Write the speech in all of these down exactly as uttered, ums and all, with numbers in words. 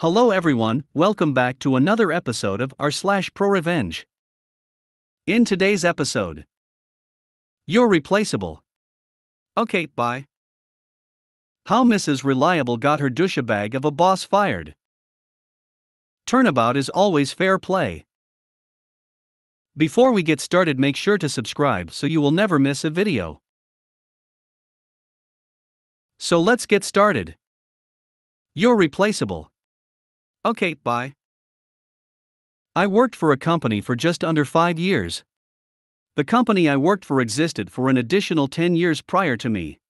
Hello everyone, welcome back to another episode of r slash pro revenge. In today's episode, you're replaceable. Okay, bye. How Missus Reliable got her douchebag of a boss fired. Turnabout is always fair play. Before we get started, make sure to subscribe so you will never miss a video. So let's get started. You're replaceable. Okay, bye. I worked for a company for just under five years. The company I worked for existed for an additional ten years prior to me.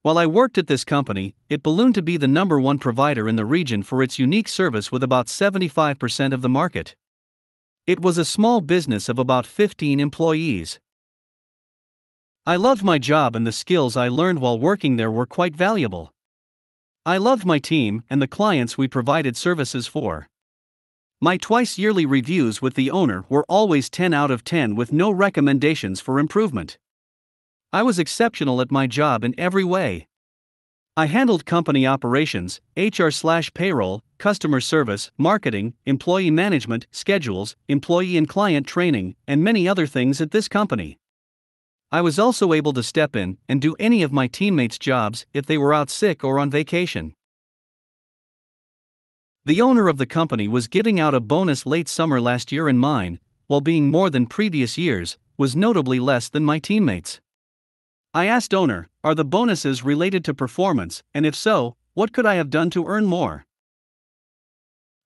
While I worked at this company, it ballooned to be the number one provider in the region for its unique service with about seventy-five percent of the market. It was a small business of about fifteen employees. I loved my job, and the skills I learned while working there were quite valuable. I loved my team and the clients we provided services for. My twice-yearly reviews with the owner were always ten out of ten with no recommendations for improvement. I was exceptional at my job in every way. I handled company operations, H R slash payroll, customer service, marketing, employee management, schedules, employee and client training, and many other things at this company. I was also able to step in and do any of my teammates' jobs if they were out sick or on vacation. The owner of the company was giving out a bonus late summer last year, and mine, while being more than previous years, was notably less than my teammates. I asked owner, are the bonuses related to performance, and if so, what could I have done to earn more?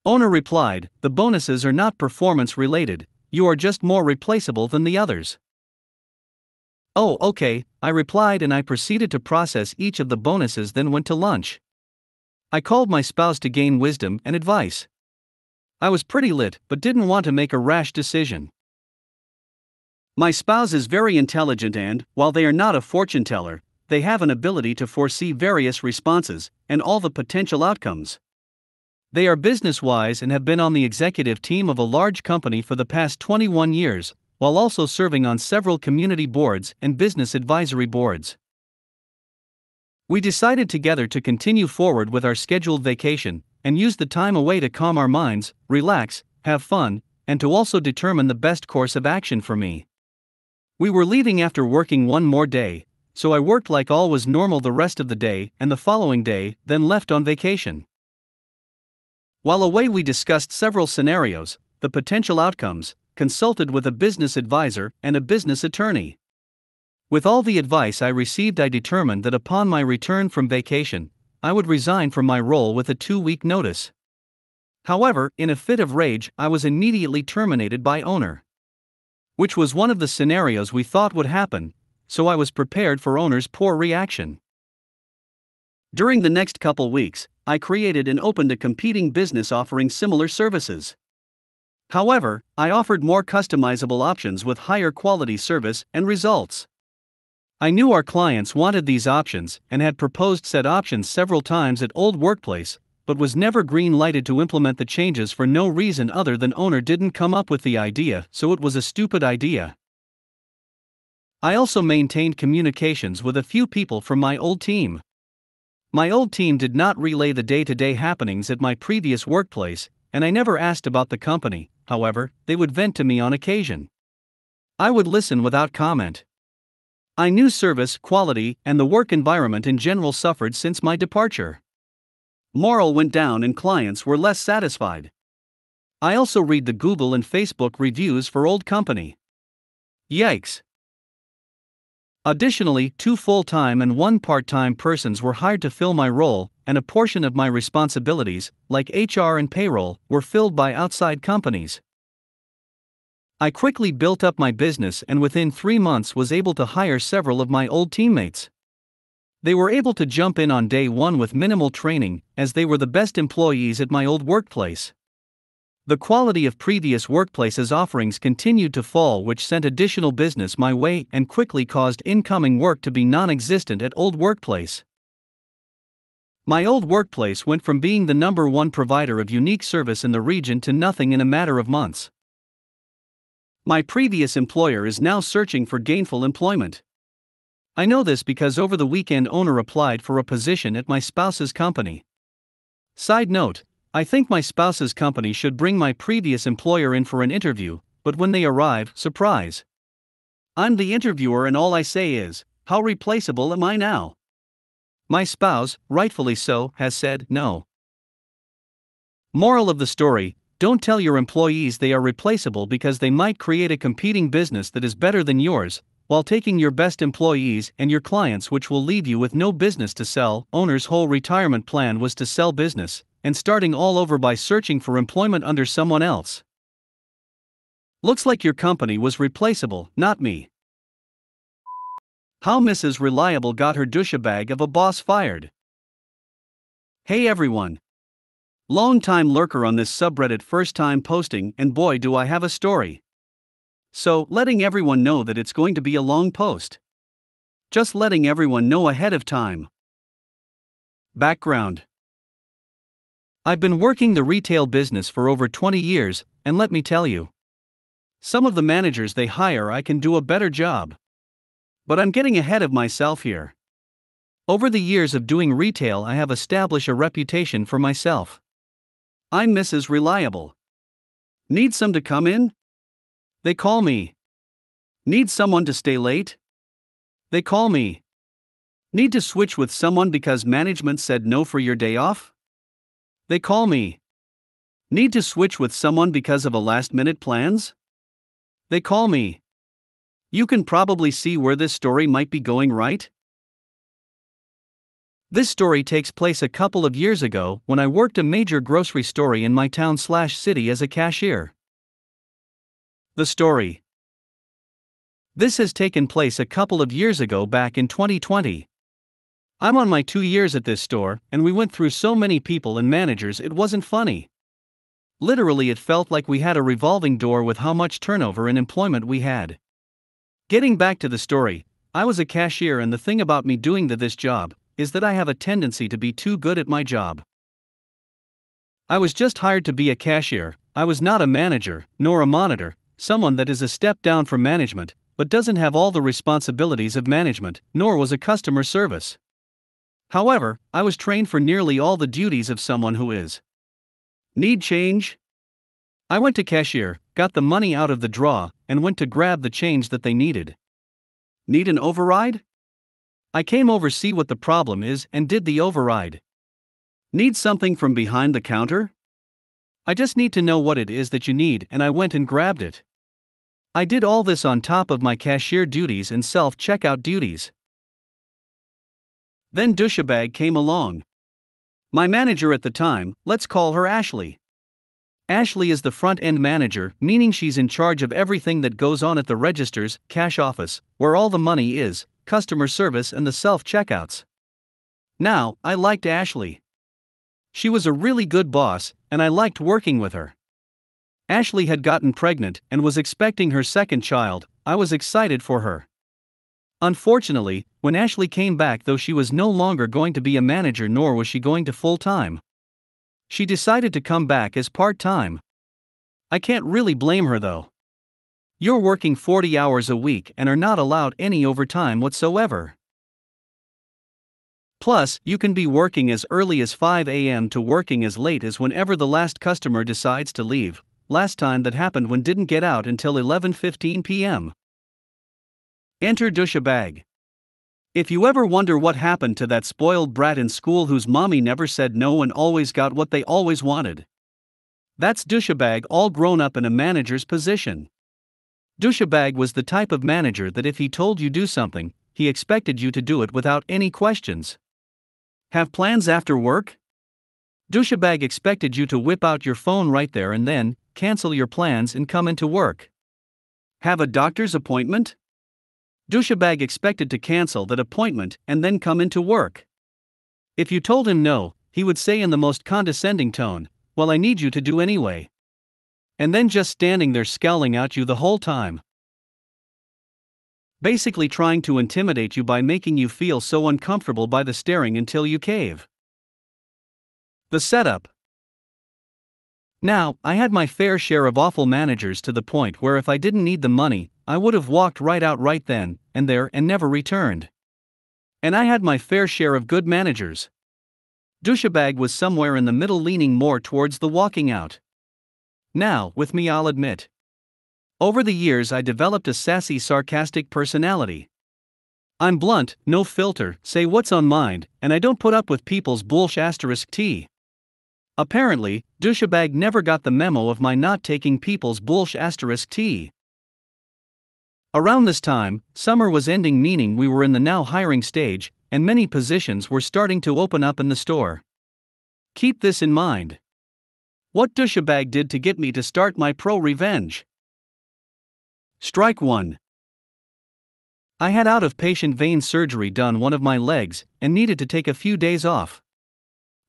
Owner replied, the bonuses are not performance related, you are just more replaceable than the others. Oh, okay, I replied, and I proceeded to process each of the bonuses, then went to lunch. I called my spouse to gain wisdom and advice. I was pretty lit but didn't want to make a rash decision. My spouse is very intelligent, and, while they are not a fortune teller, they have an ability to foresee various responses and all the potential outcomes. They are business-wise and have been on the executive team of a large company for the past twenty-one years. While also serving on several community boards and business advisory boards. We decided together to continue forward with our scheduled vacation and use the time away to calm our minds, relax, have fun, and to also determine the best course of action for me. We were leaving after working one more day, so I worked like all was normal the rest of the day and the following day, then left on vacation. While away, we discussed several scenarios, the potential outcomes, consulted with a business advisor and a business attorney. With all the advice I received, I determined that upon my return from vacation, I would resign from my role with a two-week notice. However, in a fit of rage, I was immediately terminated by owner, which was one of the scenarios we thought would happen, so I was prepared for owner's poor reaction. During the next couple weeks, I created and opened a competing business offering similar services. However, I offered more customizable options with higher quality service and results. I knew our clients wanted these options and had proposed said options several times at old workplace, but was never green-lighted to implement the changes for no reason other than owner didn't come up with the idea, so it was a stupid idea. I also maintained communications with a few people from my old team. My old team did not relay the day-to-day happenings at my previous workplace, and I never asked about the company. However, they would vent to me on occasion. I would listen without comment. I knew service, quality, and the work environment in general suffered since my departure. Morale went down and clients were less satisfied. I also read the Google and Facebook reviews for old company. Yikes. Additionally, two full-time and one part-time persons were hired to fill my role, and a portion of my responsibilities, like H R and payroll, were filled by outside companies. I quickly built up my business and within three months was able to hire several of my old teammates. They were able to jump in on day one with minimal training, as they were the best employees at my old workplace. The quality of previous workplaces' offerings continued to fall, which sent additional business my way and quickly caused incoming work to be non-existent at old workplace. My old workplace went from being the number one provider of unique service in the region to nothing in a matter of months. My previous employer is now searching for gainful employment. I know this because over the weekend owner applied for a position at my spouse's company. Side note, I think my spouse's company should bring my previous employer in for an interview, but when they arrive, surprise. I'm the interviewer and all I say is, how replaceable am I now? My spouse, rightfully so, has said no. Moral of the story, don't tell your employees they are replaceable because they might create a competing business that is better than yours, while taking your best employees and your clients, which will leave you with no business to sell. Owner's whole retirement plan was to sell business, and starting all over by searching for employment under someone else. Looks like your company was replaceable, not me. How Missus Reliable got her douchebag of a boss fired. Hey everyone. Long time lurker on this subreddit, first time posting, and boy do I have a story. So, letting everyone know that it's going to be a long post. Just letting everyone know ahead of time. Background. I've been working the retail business for over twenty years, and let me tell you. Some of the managers they hire I can do a better job. But I'm getting ahead of myself here. Over the years of doing retail, I have established a reputation for myself. I'm Missus Reliable. Need some to come in? They call me. Need someone to stay late? They call me. Need to switch with someone because management said no for your day off? They call me. Need to switch with someone because of a last-minute plans? They call me. You can probably see where this story might be going, right? This story takes place a couple of years ago when I worked a major grocery store in my town slash city as a cashier. The story. This has taken place a couple of years ago back in twenty twenty. I'm on my two years at this store, and we went through so many people and managers it wasn't funny. Literally, it felt like we had a revolving door with how much turnover and employment we had. Getting back to the story, I was a cashier, and the thing about me doing the, this job is that I have a tendency to be too good at my job. I was just hired to be a cashier. I was not a manager, nor a monitor, someone that is a step down from management, but doesn't have all the responsibilities of management, nor was a customer service. However, I was trained for nearly all the duties of someone who is. Need change? I went to cashier, got the money out of the drawer, and went to grab the change that they needed. Need an override? I came over, see what the problem is, and did the override. Need something from behind the counter? I just need to know what it is that you need, and I went and grabbed it. I did all this on top of my cashier duties and self-checkout duties. Then douchebag came along. My manager at the time, let's call her Ashley. Ashley is the front-end manager, meaning she's in charge of everything that goes on at the registers, cash office, where all the money is, customer service and the self-checkouts. Now, I liked Ashley. She was a really good boss, and I liked working with her. Ashley had gotten pregnant and was expecting her second child. I was excited for her. Unfortunately, when Ashley came back, though, she was no longer going to be a manager, nor was she going to full-time. She decided to come back as part-time. I can't really blame her though. You're working forty hours a week and are not allowed any overtime whatsoever. Plus, you can be working as early as five a m to working as late as whenever the last customer decides to leave. Last time that happened when didn't get out until eleven fifteen p m Enter douchebag. If you ever wonder what happened to that spoiled brat in school whose mommy never said no and always got what they always wanted, that's douchebag all grown up in a manager's position. Douchebag was the type of manager that if he told you do something, he expected you to do it without any questions. Have plans after work? Douchebag expected you to whip out your phone right there and then, cancel your plans and come into work. Have a doctor's appointment? Douchebag expected to cancel that appointment and then come into work. If you told him no, he would say in the most condescending tone, well, I need you to do anyway. And then just standing there scowling at you the whole time. Basically trying to intimidate you by making you feel so uncomfortable by the staring until you cave. The setup. Now, I had my fair share of awful managers to the point where if I didn't need the money, I would have walked right out right then and there and never returned. And I had my fair share of good managers. Douchebag was somewhere in the middle, leaning more towards the walking out. Now, with me, I'll admit. Over the years I developed a sassy, sarcastic personality. I'm blunt, no filter, say what's on mind, and I don't put up with people's bullsh asterisk t. Apparently, Douchebag never got the memo of my not taking people's bullsh asterisk t. Around this time, summer was ending, meaning we were in the now hiring stage, and many positions were starting to open up in the store. Keep this in mind. What Douchebag did to get me to start my pro revenge. Strike one. I had out-of-patient vein surgery done one of my legs and needed to take a few days off.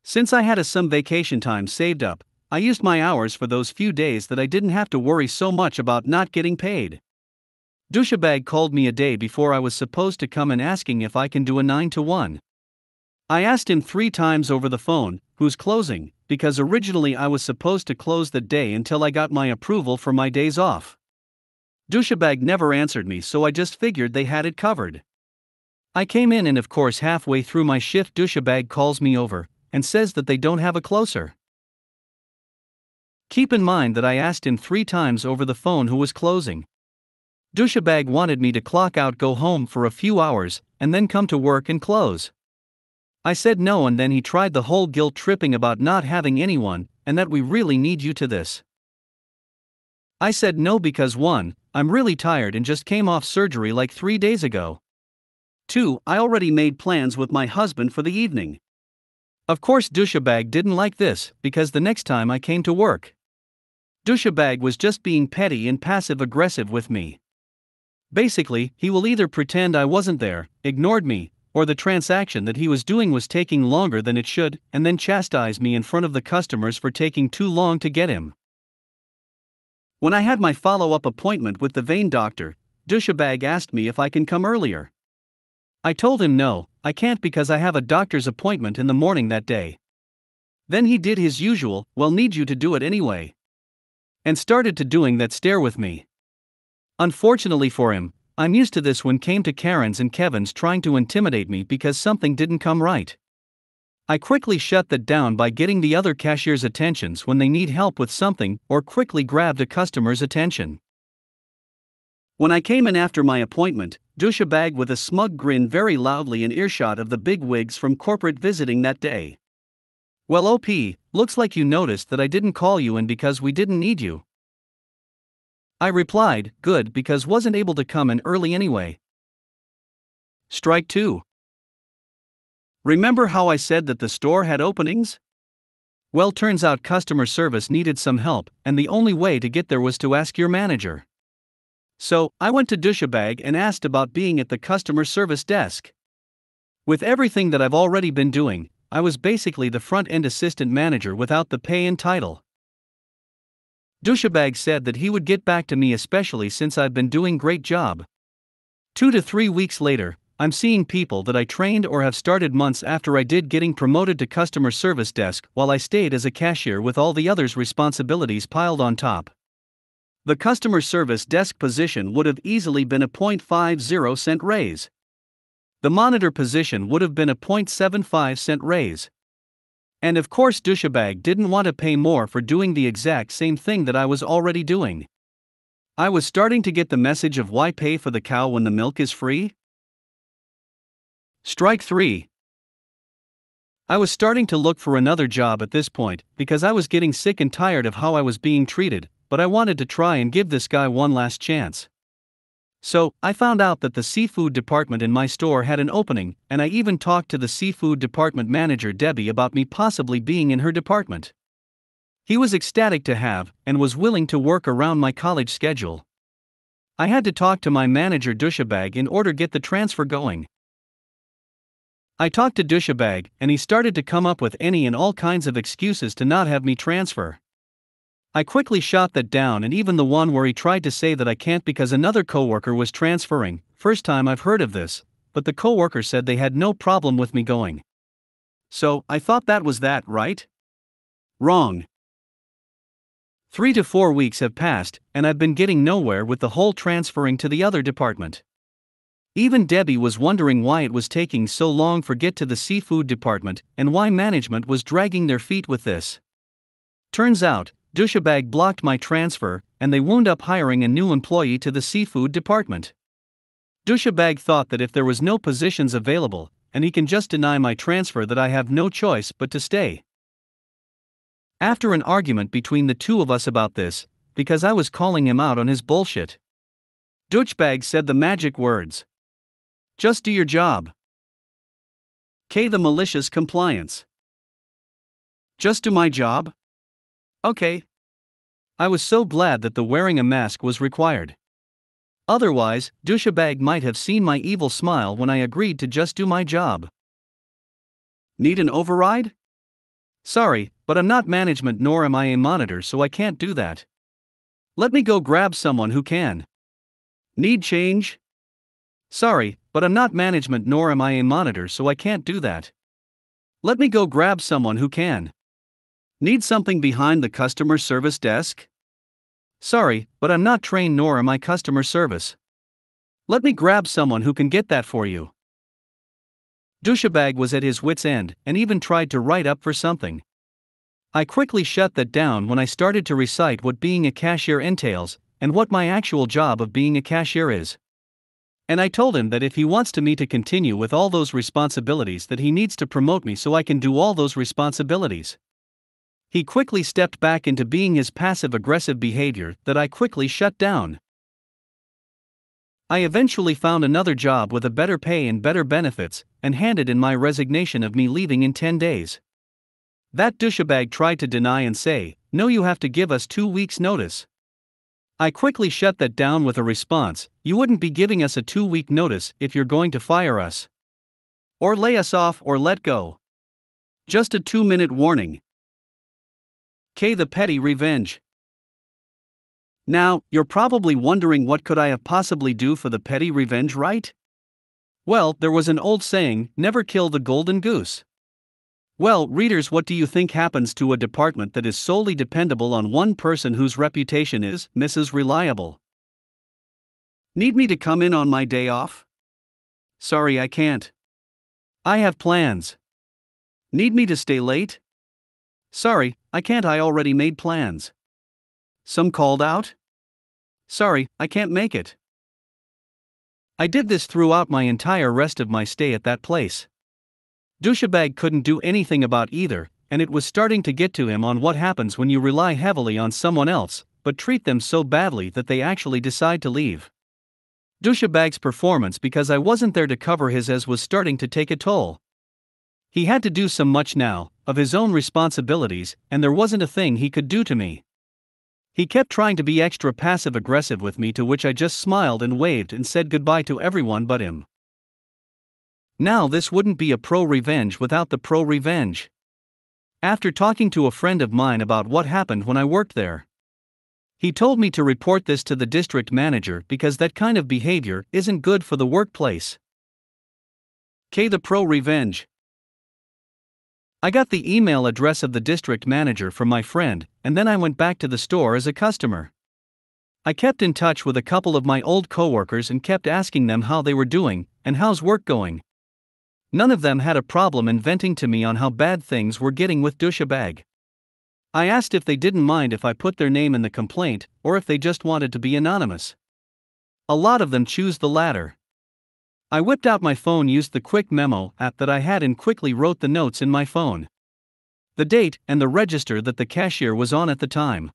Since I had a some vacation time saved up, I used my hours for those few days that I didn't have to worry so much about not getting paid. Douchebag called me a day before I was supposed to come and asking if I can do a nine to one. I asked him three times over the phone, who's closing, because originally I was supposed to close that day until I got my approval for my days off. Douchebag never answered me, so I just figured they had it covered. I came in and of course halfway through my shift Douchebag calls me over and says that they don't have a closer. Keep in mind that I asked him three times over the phone who was closing. Douchebag wanted me to clock out, go home for a few hours, and then come to work and close. I said no, and then he tried the whole guilt tripping about not having anyone, and that we really need you to this. I said no because one, I'm really tired and just came off surgery like three days ago. two I already made plans with my husband for the evening. Of course Douchebag didn't like this, because the next time I came to work, Douchebag was just being petty and passive-aggressive with me. Basically, he will either pretend I wasn't there, ignored me, or the transaction that he was doing was taking longer than it should, and then chastise me in front of the customers for taking too long to get him. When I had my follow-up appointment with the vein doctor, Douchebag asked me if I can come earlier. I told him no, I can't because I have a doctor's appointment in the morning that day. Then he did his usual, well, need you to do it anyway, and started to doing that stare with me. Unfortunately for him, I'm used to this when came to Karen's and Kevin's trying to intimidate me because something didn't come right. I quickly shut that down by getting the other cashier's attentions when they need help with something, or quickly grabbed a customer's attention. When I came in after my appointment, Douchebag with a smug grin very loudly in earshot of the big wigs from corporate visiting that day. Well, O P, looks like you noticed that I didn't call you in because we didn't need you. I replied, good, because wasn't able to come in early anyway. Strike two. Remember how I said that the store had openings? Well, turns out customer service needed some help, and the only way to get there was to ask your manager. So, I went to Douchebag and asked about being at the customer service desk. With everything that I've already been doing, I was basically the front-end assistant manager without the pay and title. Douchebag said that he would get back to me, especially since I've been doing great job. Two to three weeks later, I'm seeing people that I trained or have started months after I did getting promoted to customer service desk, while I stayed as a cashier with all the others' responsibilities piled on top. The customer service desk position would have easily been a zero point five zero cent raise. The monitor position would have been a zero point seven five cent raise. And of course Douchebag didn't want to pay more for doing the exact same thing that I was already doing. I was starting to get the message of why pay for the cow when the milk is free? Strike three. I was starting to look for another job at this point because I was getting sick and tired of how I was being treated, but I wanted to try and give this guy one last chance. So, I found out that the seafood department in my store had an opening, and I even talked to the seafood department manager Debbie about me possibly being in her department. He was ecstatic to have, and was willing to work around my college schedule. I had to talk to my manager Douchebag in order to get the transfer going. I talked to Douchebag, and he started to come up with any and all kinds of excuses to not have me transfer. I quickly shot that down, and even the one where he tried to say that I can't because another coworker was transferring, first time I've heard of this, but the coworker said they had no problem with me going. So, I thought that was that, right? Wrong. Three to four weeks have passed, and I've been getting nowhere with the whole transferring to the other department. Even Debbie was wondering why it was taking so long for get to the seafood department and why management was dragging their feet with this. Turns out, Douchebag blocked my transfer, and they wound up hiring a new employee to the seafood department. Douchebag thought that if there was no positions available, and he can just deny my transfer, that I have no choice but to stay. After an argument between the two of us about this, because I was calling him out on his bullshit, Douchebag said the magic words. Just do your job. K. The malicious compliance. Just do my job? Okay. I was so glad that the wearing a mask was required. Otherwise, Douchebag might have seen my evil smile when I agreed to just do my job. Need an override? Sorry, but I'm not management nor am I a monitor, so I can't do that. Let me go grab someone who can. Need change? Sorry, but I'm not management nor am I a monitor, so I can't do that. Let me go grab someone who can. Need something behind the customer service desk? Sorry, but I'm not trained nor am I customer service. Let me grab someone who can get that for you. Douchebag was at his wit's end and even tried to write up for something. I quickly shut that down when I started to recite what being a cashier entails and what my actual job of being a cashier is. And I told him that if he wants to me to continue with all those responsibilities, that he needs to promote me so I can do all those responsibilities. He quickly stepped back into being his passive-aggressive behavior that I quickly shut down. I eventually found another job with a better pay and better benefits, and handed in my resignation of me leaving in ten days. That douchebag tried to deny and say, "No, you have to give us two weeks' notice." I quickly shut that down with a response, "You wouldn't be giving us a two-week notice if you're going to fire us. Or lay us off or let go. Just a two-minute warning." K. The petty revenge. Now, you're probably wondering, what could I have possibly do for the petty revenge, right? Well, there was an old saying, never kill the golden goose. Well, readers, what do you think happens to a department that is solely dependable on one person whose reputation is Missus Reliable? Need me to come in on my day off? Sorry, I can't. I have plans. Need me to stay late? Sorry, I can't, I already made plans. Some called out? Sorry, I can't make it. I did this throughout my entire rest of my stay at that place. Douchebag couldn't do anything about either, and it was starting to get to him on what happens when you rely heavily on someone else, but treat them so badly that they actually decide to leave. Douchebag's performance, because I wasn't there to cover his as, was starting to take a toll. He had to do so much now, of his own responsibilities, and there wasn't a thing he could do to me. He kept trying to be extra passive-aggressive with me, to which I just smiled and waved and said goodbye to everyone but him. Now, this wouldn't be a pro-revenge without the pro-revenge. After talking to a friend of mine about what happened when I worked there, he told me to report this to the district manager because that kind of behavior isn't good for the workplace. K. The pro-revenge. I got the email address of the district manager from my friend, and then I went back to the store as a customer. I kept in touch with a couple of my old coworkers and kept asking them how they were doing and how's work going. None of them had a problem in venting to me on how bad things were getting with Douchebag. I asked if they didn't mind if I put their name in the complaint or if they just wanted to be anonymous. A lot of them choose the latter. I whipped out my phone, used the quick memo app that I had, and quickly wrote the notes in my phone. The date and the register that the cashier was on at the time.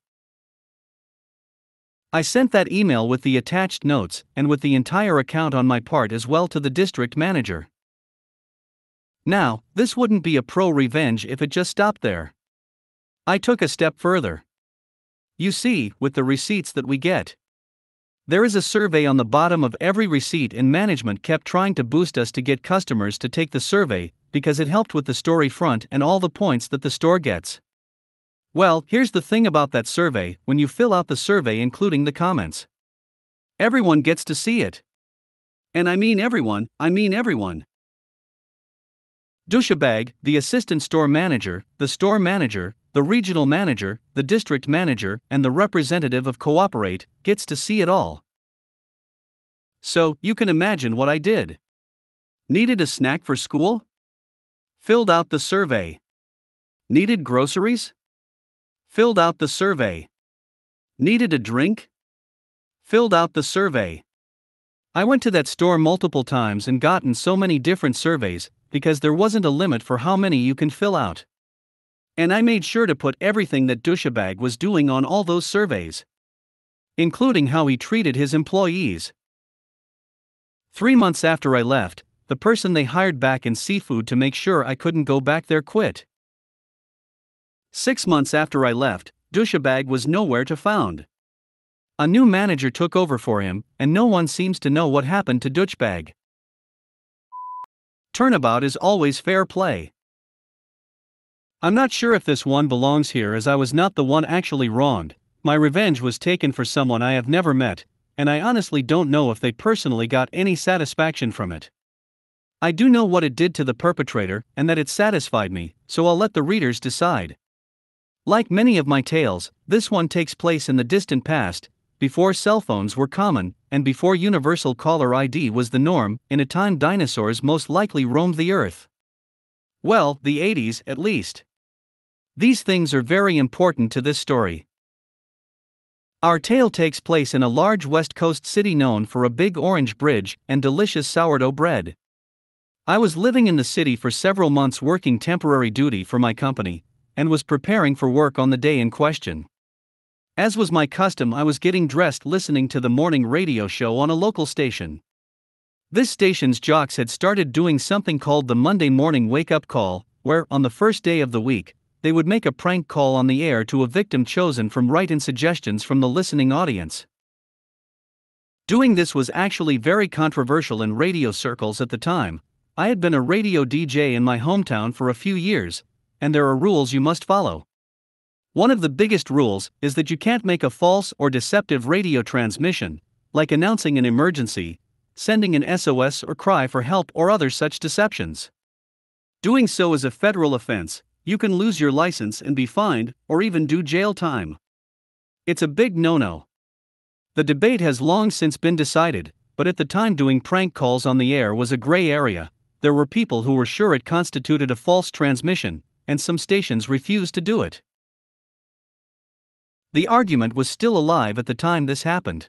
I sent that email with the attached notes and with the entire account on my part as well to the district manager. Now, this wouldn't be a pro-revenge if it just stopped there. I took a step further. You see, with the receipts that we get, there is a survey on the bottom of every receipt, and management kept trying to boost us to get customers to take the survey because it helped with the story front and all the points that the store gets. Well, here's the thing about that survey: when you fill out the survey, including the comments, everyone gets to see it. And I mean everyone, I mean everyone. Douchebag, the assistant store manager, the store manager, the regional manager, the district manager, and the representative of Cooperate gets to see it all. So, you can imagine what I did. Needed a snack for school? Filled out the survey. Needed groceries? Filled out the survey. Needed a drink? Filled out the survey. I went to that store multiple times and gotten so many different surveys, because there wasn't a limit for how many you can fill out. And I made sure to put everything that Douchebag was doing on all those surveys, including how he treated his employees. Three months after I left, the person they hired back in seafood to make sure I couldn't go back there quit. Six months after I left, Douchebag was nowhere to be found. A new manager took over for him, and no one seems to know what happened to Douchebag. Turnabout is always fair play. I'm not sure if this one belongs here, as I was not the one actually wronged. My revenge was taken for someone I have never met, and I honestly don't know if they personally got any satisfaction from it. I do know what it did to the perpetrator, and that it satisfied me, so I'll let the readers decide. Like many of my tales, this one takes place in the distant past, before cell phones were common, and before universal caller I D was the norm, in a time dinosaurs most likely roamed the earth. Well, the eighties at least. These things are very important to this story. Our tale takes place in a large West Coast city known for a big orange bridge and delicious sourdough bread. I was living in the city for several months working temporary duty for my company, and was preparing for work on the day in question. As was my custom, I was getting dressed listening to the morning radio show on a local station. This station's jocks had started doing something called the Monday Morning Wake-Up Call, where, on the first day of the week, they would make a prank call on the air to a victim chosen from write-in suggestions from the listening audience. Doing this was actually very controversial in radio circles at the time. I had been a radio D J in my hometown for a few years, and there are rules you must follow. One of the biggest rules is that you can't make a false or deceptive radio transmission, like announcing an emergency, sending an S O S or cry for help or other such deceptions. Doing so is a federal offense. You can lose your license and be fined, or even do jail time. It's a big no-no. The debate has long since been decided, but at the time doing prank calls on the air was a gray area. There were people who were sure it constituted a false transmission, and some stations refused to do it. The argument was still alive at the time this happened.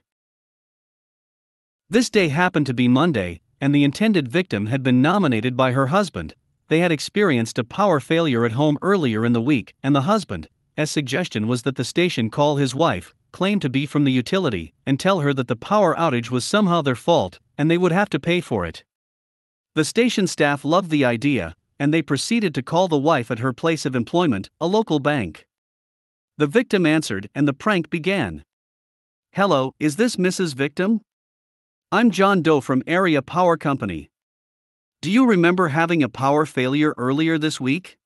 This day happened to be Monday, and the intended victim had been nominated by her husband. They had experienced a power failure at home earlier in the week, and the husband, as suggestion was that the station call his wife, claim to be from the utility, and tell her that the power outage was somehow their fault, and they would have to pay for it. The station staff loved the idea, and they proceeded to call the wife at her place of employment, a local bank. The victim answered, and the prank began. Hello, is this Missus Victim? I'm John Doe from Area Power Company. Do you remember having a power failure earlier this week?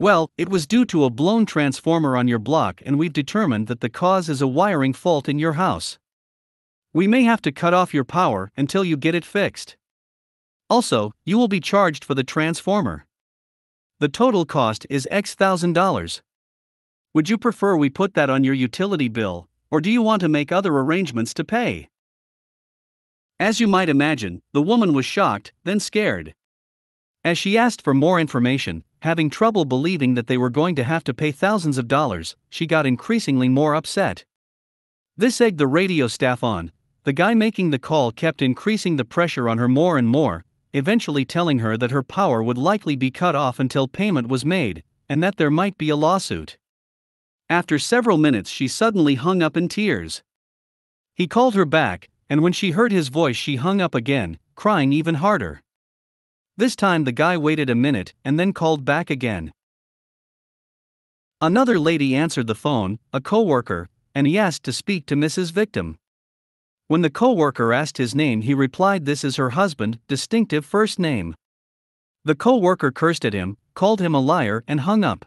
Well, it was due to a blown transformer on your block, and we've determined that the cause is a wiring fault in your house. We may have to cut off your power until you get it fixed. Also, you will be charged for the transformer. The total cost is X thousand dollars. Would you prefer we put that on your utility bill, or do you want to make other arrangements to pay? As you might imagine, the woman was shocked, then scared, as she asked for more information. Having trouble believing that they were going to have to pay thousands of dollars, she got increasingly more upset. This egged the radio staff on. The guy making the call kept increasing the pressure on her more and more, eventually telling her that her power would likely be cut off until payment was made, and that there might be a lawsuit. After several minutes, she suddenly hung up in tears. He called her back, and when she heard his voice, she hung up again, crying even harder. This time the guy waited a minute and then called back again. Another lady answered the phone, a co-worker, and he asked to speak to Missus Victim. When the co-worker asked his name, he replied this is her husband, distinctive first name. The co-worker cursed at him, called him a liar, and hung up.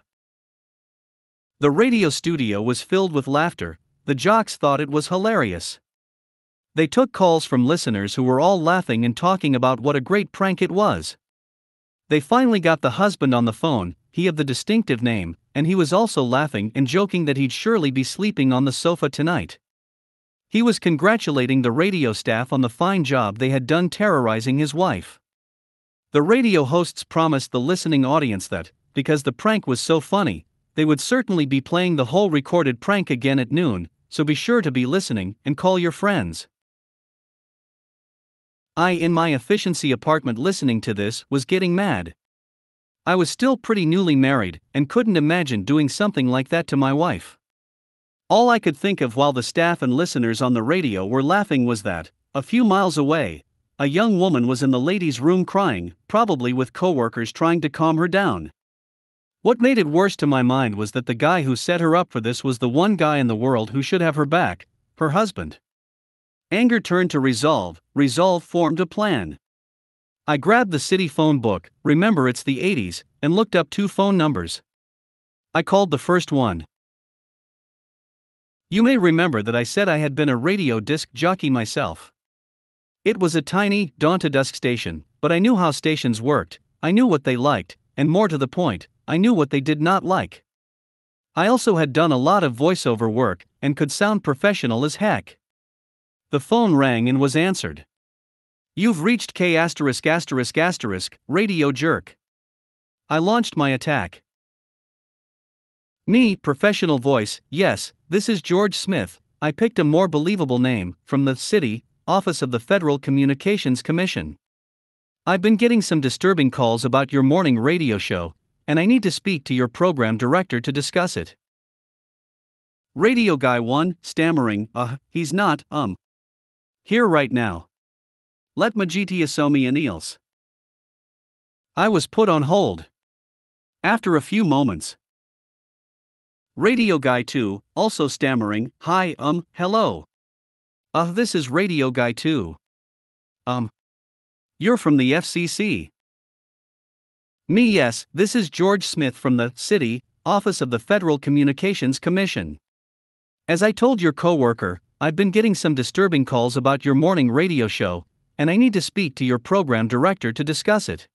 The radio studio was filled with laughter. The jocks thought it was hilarious. They took calls from listeners who were all laughing and talking about what a great prank it was. They finally got the husband on the phone, he of the distinctive name, and he was also laughing and joking that he'd surely be sleeping on the sofa tonight. He was congratulating the radio staff on the fine job they had done terrorizing his wife. The radio hosts promised the listening audience that, because the prank was so funny, they would certainly be playing the whole recorded prank again at noon, so be sure to be listening and call your friends. I, in my efficiency apartment listening to this, was getting mad. I was still pretty newly married and couldn't imagine doing something like that to my wife. All I could think of while the staff and listeners on the radio were laughing was that, a few miles away, a young woman was in the ladies' room crying, probably with coworkers trying to calm her down. What made it worse to my mind was that the guy who set her up for this was the one guy in the world who should have her back, her husband. Anger turned to resolve, resolve formed a plan. I grabbed the city phone book, remember it's the eighties, and looked up two phone numbers. I called the first one. You may remember that I said I had been a radio disc jockey myself. It was a tiny, dawn-to-dusk station, but I knew how stations worked, I knew what they liked, and more to the point, I knew what they did not like. I also had done a lot of voiceover work and could sound professional as heck. The phone rang and was answered. You've reached K asterisk asterisk asterisk, radio jerk. I launched my attack. Me, professional voice, yes, this is George Smith. I picked a more believable name, from the city, office of the Federal Communications Commission. I've been getting some disturbing calls about your morning radio show, and I need to speak to your program director to discuss it. Radio guy one, stammering, uh, he's not, um. here right now. Let Majiti Asomi and Eels. I was put on hold. After a few moments. Radio guy two, also stammering, hi, um, hello. Uh, this is radio guy two. Um. You're from the F C C. Me, yes, this is George Smith from the city, office of the Federal Communications Commission. As I told your coworker, I've been getting some disturbing calls about your morning radio show, and I need to speak to your program director to discuss it.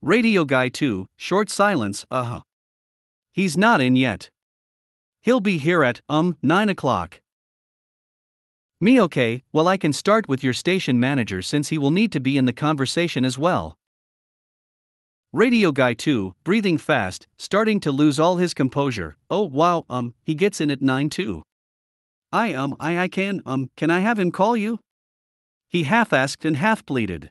Radio guy two, short silence, uh-huh. He's not in yet. He'll be here at, um, nine o'clock. Me, okay, well I can start with your station manager since he will need to be in the conversation as well. Radio guy two, breathing fast, starting to lose all his composure. Oh wow, um, he gets in at nine too. I um, I I can, um, can I have him call you? He half-asked and half-pleaded.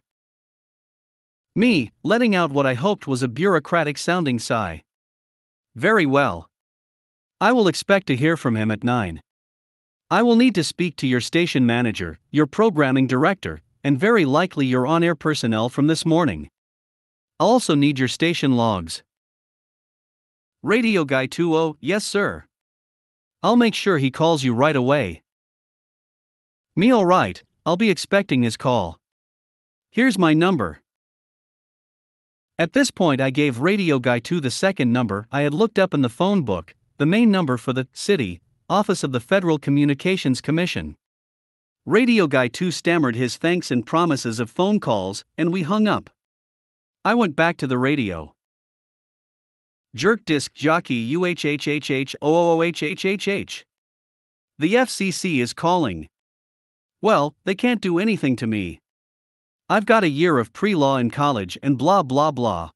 Me, letting out what I hoped was a bureaucratic-sounding sigh. Very well. I will expect to hear from him at nine. I will need to speak to your station manager, your programming director, and very likely your on-air personnel from this morning. I'll also need your station logs. Radio guy two oh, yes sir. I'll make sure he calls you right away. Me, alright, I'll be expecting his call. Here's my number. At this point I gave radio guy two the second number I had looked up in the phone book, the main number for the city, office of the Federal Communications Commission. Radio guy two stammered his thanks and promises of phone calls, and we hung up. I went back to the radio. Jerk disc jockey uhhhhhhhhhhhhh. The F C C is calling. Well, they can't do anything to me. I've got a year of pre-law in college and blah blah blah.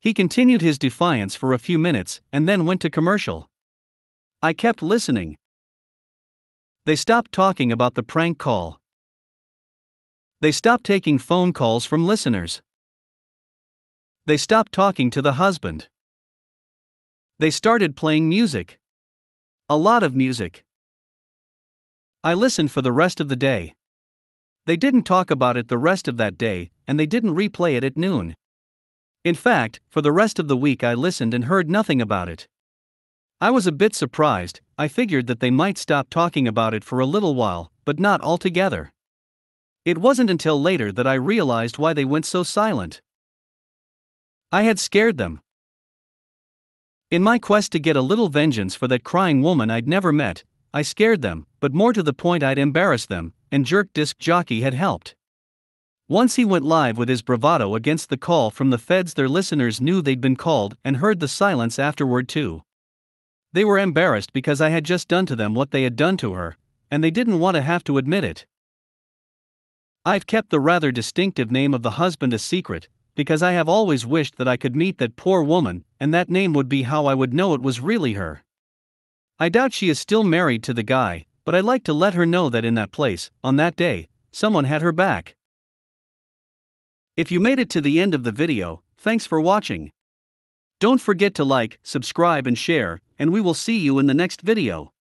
He continued his defiance for a few minutes and then went to commercial. I kept listening. They stopped talking about the prank call. They stopped taking phone calls from listeners. They stopped talking to the husband. They started playing music. A lot of music. I listened for the rest of the day. They didn't talk about it the rest of that day, and they didn't replay it at noon. In fact, for the rest of the week I listened and heard nothing about it. I was a bit surprised. I figured that they might stop talking about it for a little while, but not altogether. It wasn't until later that I realized why they went so silent. I had scared them. In my quest to get a little vengeance for that crying woman I'd never met, I scared them, but more to the point I'd embarrassed them, and Jerk Disc Jockey had helped. Once he went live with his bravado against the call from the feds, their listeners knew they'd been called and heard the silence afterward too. They were embarrassed because I had just done to them what they had done to her, and they didn't want to have to admit it. I've kept the rather distinctive name of the husband a secret, because I have always wished that I could meet that poor woman, and that name would be how I would know it was really her. I doubt she is still married to the guy, but I'd like to let her know that in that place, on that day, someone had her back. If you made it to the end of the video, thanks for watching. Don't forget to like, subscribe and share, and we will see you in the next video.